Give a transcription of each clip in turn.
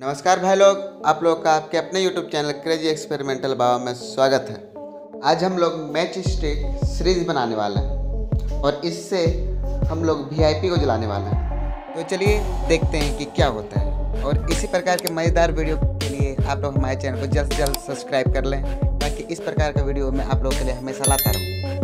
नमस्कार भाई लोग, आप लोग का आपके अपने YouTube चैनल क्रेजी एक्सपेरिमेंटल बाबा में स्वागत है। आज हम लोग मैच स्टिक सीरीज बनाने वाले हैं और इससे हम लोग VIP को जलाने वाले हैं। तो चलिए देखते हैं कि क्या होता है। और इसी प्रकार के मज़ेदार वीडियो के लिए आप लोग हमारे चैनल को जल्द से जल्द सब्सक्राइब कर लें, ताकि इस प्रकार का वीडियो मैं आप लोगों के लिए हमेशा लाता रहूँ।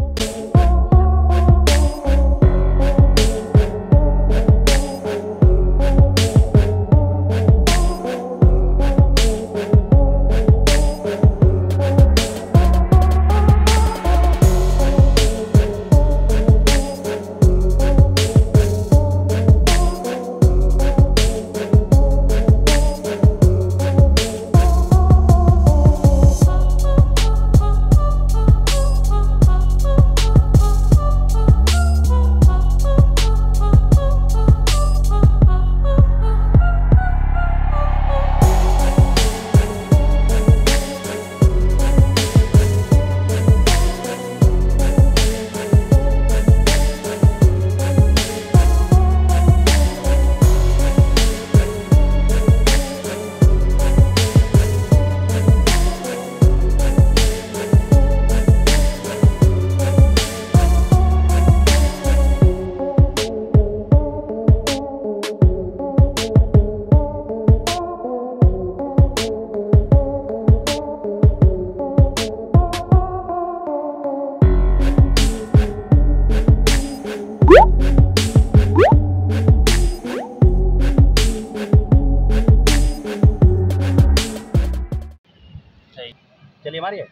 चलिए मारिए।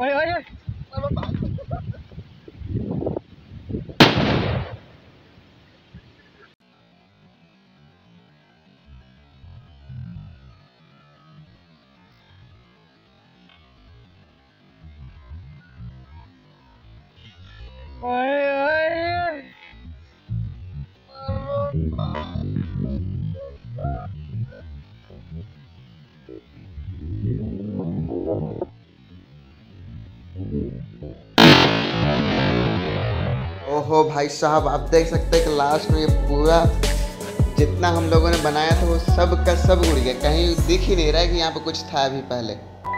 ओए ओए ओए ओहो भाई साहब, आप देख सकते हैं कि लास्ट में ये पूरा जितना हम लोगों ने बनाया था वो सब का सब उड़ गया। कहीं दिख ही नहीं रहा है कि यहाँ पे कुछ था अभी पहले।